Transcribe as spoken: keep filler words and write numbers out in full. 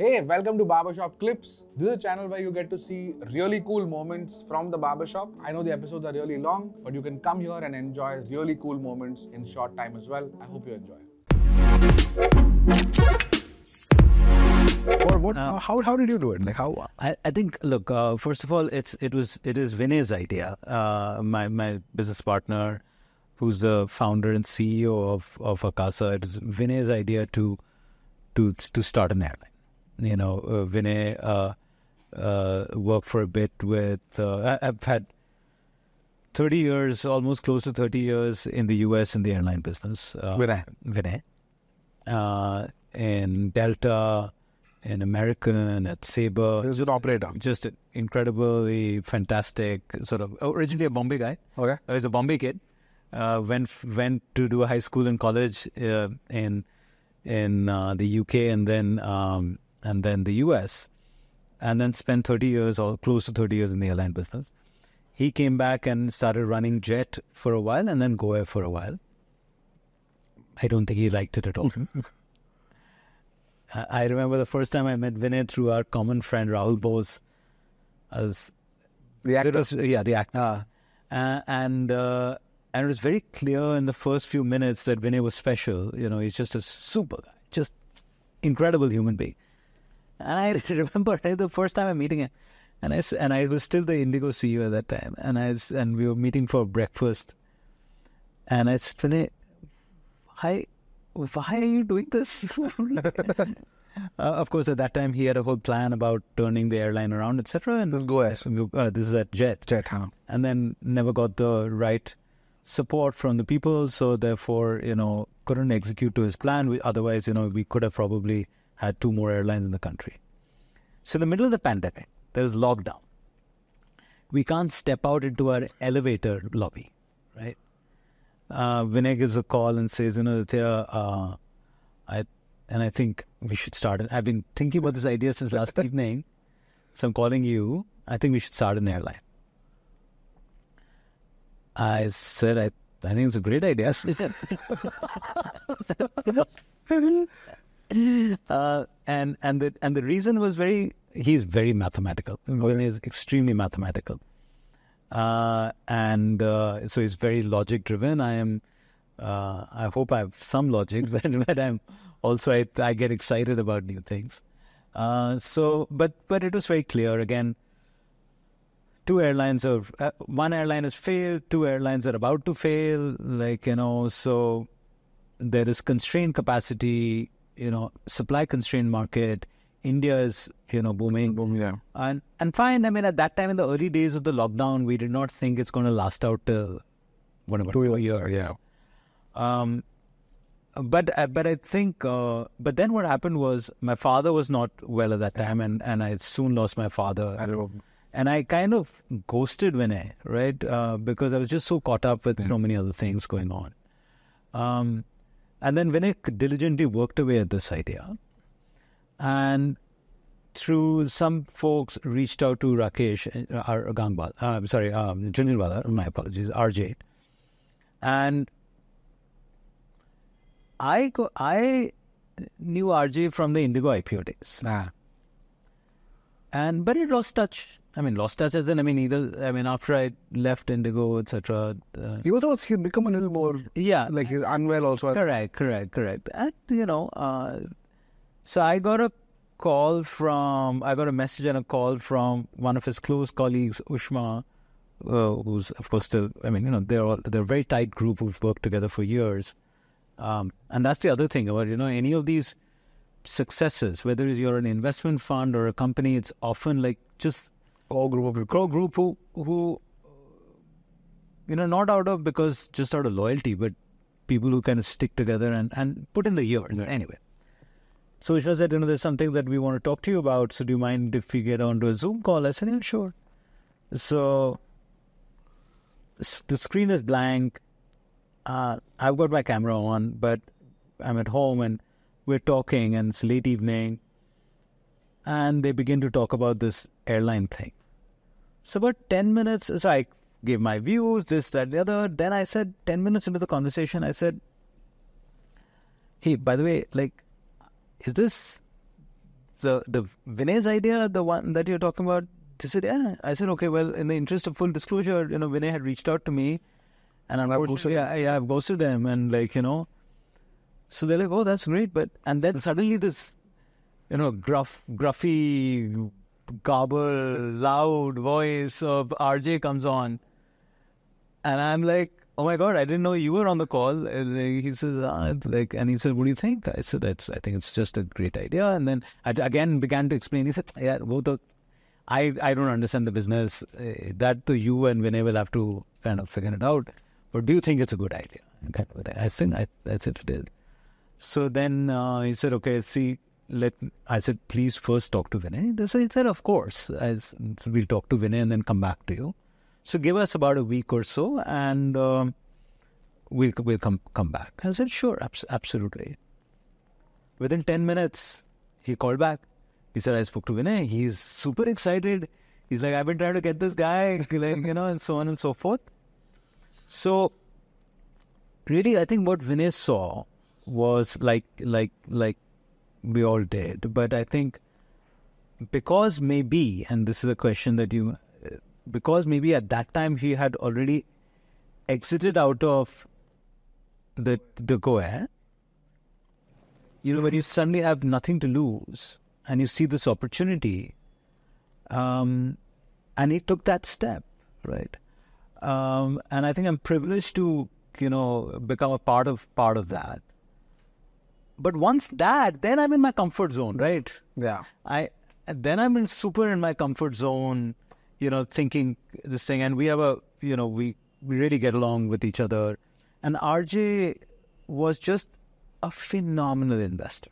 Hey, welcome to Barbershop Clips. This is a channel where you get to see really cool moments from the barbershop. I know the episodes are really long, but you can come here and enjoy really cool moments in short time as well. I hope you enjoy. Or what? Uh, how how did you do it? Like how? I, I think. Look, uh, first of all, it's it was it is Vinay's idea. Uh, my my business partner, who's the founder and C E O of of Akasa. It was Vinay's idea to to to start an airline. You know, uh, Vinay uh, uh, worked for a bit with, uh, I've had thirty years, almost close to thirty years in the U S in the airline business. Uh, Vinay. Vinay. Uh, in Delta, in American, at Sabre. He was an operator. Just an incredibly fantastic sort of, originally a Bombay guy. Okay. He was a Bombay kid. Uh, went, went to do a high school and college uh, in, in uh, the U K and then... Um, and then the U S, and then spent thirty years or close to thirty years in the airline business. He came back and started running Jet for a while and then GoAir for a while. I don't think he liked it at all. I remember the first time I met Vinay through our common friend Rahul Bose. As the actor? Was, yeah, the actor. Ah. Uh, and, uh, and it was very clear in the first few minutes that Vinay was special. You know, he's just a super guy, just incredible human being. And I remember the first time I'm meeting him, and I, and I was still the Indigo C E O at that time, and I and we were meeting for breakfast, and I said, "Hi, why are you doing this?" uh, of course, at that time he had a whole plan about turning the airline around, et cetera. And go ahead. Uh, this is at Jet. Jet, huh? And then never got the right support from the people, so therefore you know couldn't execute to his plan. We, otherwise, you know, we could have probably had two more airlines in the country. So in the middle of the pandemic, there was lockdown. We can't step out into our elevator lobby, right? Uh, Vinay gives a call and says, you know, uh, I, and I think we should start. I've been thinking about this idea since last evening. So I'm calling you. I think we should start an airline. I said, I, I think it's a great idea. Uh, and and the and the reason was very he's very mathematical. Vinay is extremely mathematical, uh, and uh, so he's very logic driven. I am. Uh, I hope I have some logic, but, but I'm also I, I get excited about new things. Uh, so, but but it was very clear again. Two airlines are uh, one airline has failed. Two airlines are about to fail. Like you know, so there is constrained capacity. You know, supply-constrained market. India is, you know, booming. Booming, yeah. And, and fine, I mean, at that time, in the early days of the lockdown, we did not think it's going to last out till, what about two years? Yeah. Um, but, but I think, uh, but then what happened was, my father was not well at that time, and, and I soon lost my father. I know. And I kind of ghosted Vinay, right? Uh, because I was just so caught up with yeah. so many other things going on. Um And then Vinay diligently worked away at this idea. And through some folks reached out to Rakesh, our Gangbal, uh, sorry, um, Junirwala, my apologies, R J. And I go, I knew R J from the Indigo I P O days. Ah. And, but he lost touch. I mean, lost touch as in, I mean, either, I mean, after I left Indigo, et cetera. Uh, he was also, he'd become a little more, yeah, like he's unwell also. Correct, correct, correct. And, you know, uh, so I got a call from, I got a message and a call from one of his close colleagues, Ushma, uh, who's, of course, still, I mean, you know, they're, all, they're a very tight group who've worked together for years. Um, and that's the other thing about, you know, any of these successes, whether you're an investment fund or a company, it's often like just... Core group of people. Core group who, who, you know, not out of, because just out of loyalty, but people who kind of stick together and, and put in the years. Yeah. Anyway. So Ushma said, you know, there's something that we want to talk to you about. So do you mind if we get onto a Zoom call? I said, yeah, sure. So the screen is blank. Uh, I've got my camera on, but I'm at home and we're talking and it's late evening. And they begin to talk about this airline thing. So about ten minutes, so I gave my views, this, that, the other. Then I said, ten minutes into the conversation, I said, hey, by the way, like, is this So the Vinay's idea, the one that you're talking about, she said, yeah. I said, okay, well, in the interest of full disclosure, you know, Vinay had reached out to me, and I'm ghosted. Yeah, yeah, I've ghosted them, and like, you know, so they're like, oh, that's great, but and then suddenly this, you know, gruff, gruffy, garble, loud voice of R J comes on, and I'm like, oh my God, I didn't know you were on the call. And he says, ah, like, and he said, what do you think? I said, that's, I think it's just a great idea, and then I again began to explain. He said, yeah, both the I, I don't understand the business. Uh, that to you and Vinay will have to kind of figure it out. But do you think it's a good idea? Kind of, I said, I, I said it is. So then uh, he said, okay, see, let. I said, please first talk to Vinay. They said, he said, of course. As so we'll talk to Vinay and then come back to you. So give us about a week or so, and um, we'll we'll come come back. I said, sure, abs absolutely. Within ten minutes, he called back. He said, I spoke to Vinay. He's super excited. He's like, I've been trying to get this guy, like, you know, and so on and so forth. So, really, I think what Vinay saw was like, like, like we all did. But I think because maybe, and this is a question that you, because maybe at that time he had already exited out of the, the GoAir, you know, when you suddenly have nothing to lose, and you see this opportunity, um, and he took that step, right? Um, and I think I'm privileged to, you know, become a part of part of that. But once that, then I'm in my comfort zone, right? Yeah. I then I'm in super in my comfort zone, you know, thinking this thing, and we have a, you know, we we really get along with each other, and R J was just a phenomenal investor.